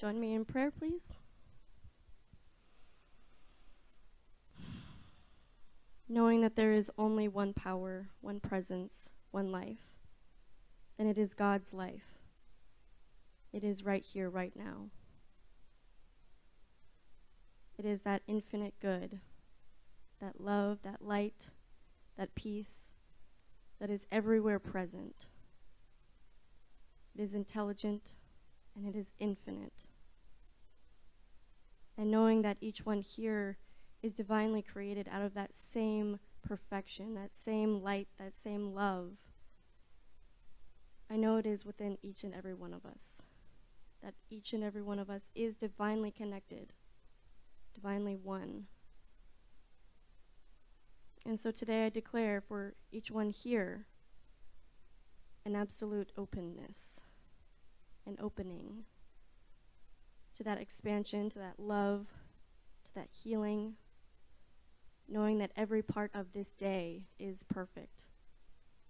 Join me in prayer, please. Knowing that there is only one power, one presence, one life, and it is God's life. It is right here, right now. It is that infinite good, that love, that light, that peace, that is everywhere present. It is intelligent, and it is infinite. And knowing that each one here is divinely created out of that same perfection, that same light, that same love. I know it is within each and every one of us, that each and every one of us is divinely connected, divinely one. And so today I declare for each one here an absolute openness, an opening to that expansion, to that love, to that healing, knowing that every part of this day is perfect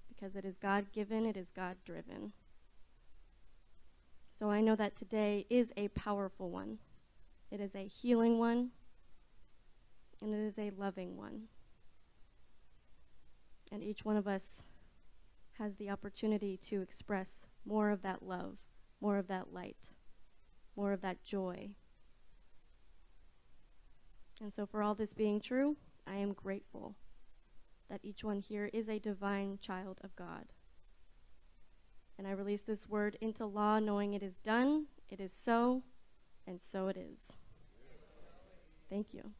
because it is God-given, it is God-driven. So I know that today is a powerful one. It is a healing one, and it is a loving one. And each one of us has the opportunity to express more of that love, more of that light, more of that joy. And so for all this being true, I am grateful that each one here is a divine child of God. And I release this word into law, knowing it is done, it is so, and so it is. Thank you.